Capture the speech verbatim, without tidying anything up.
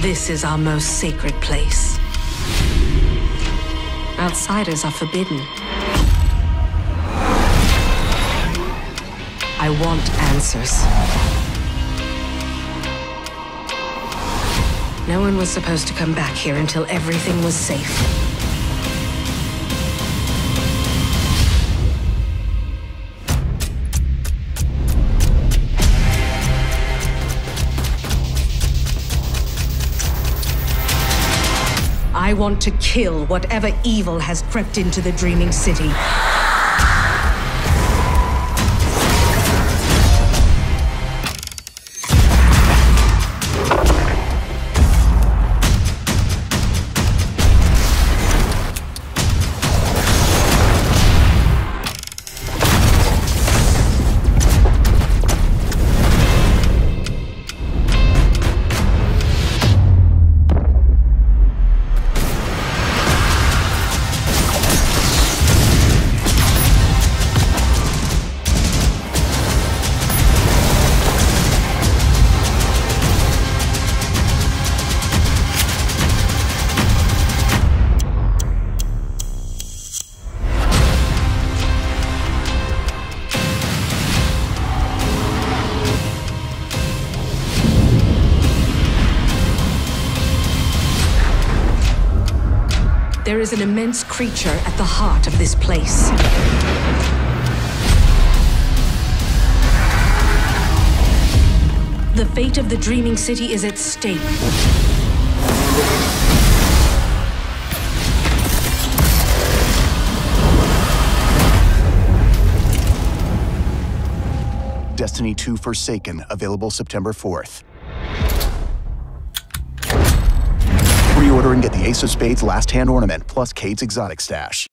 This is our most sacred place. Outsiders are forbidden. I want answers. No one was supposed to come back here until everything was safe. I want to kill whatever evil has crept into the Dreaming City. There is an immense creature at the heart of this place. The fate of the Dreaming City is at stake. Destiny two Forsaken, available September fourth. Pre-order and get the Ace of Spades last hand ornament, plus Cade's exotic stash.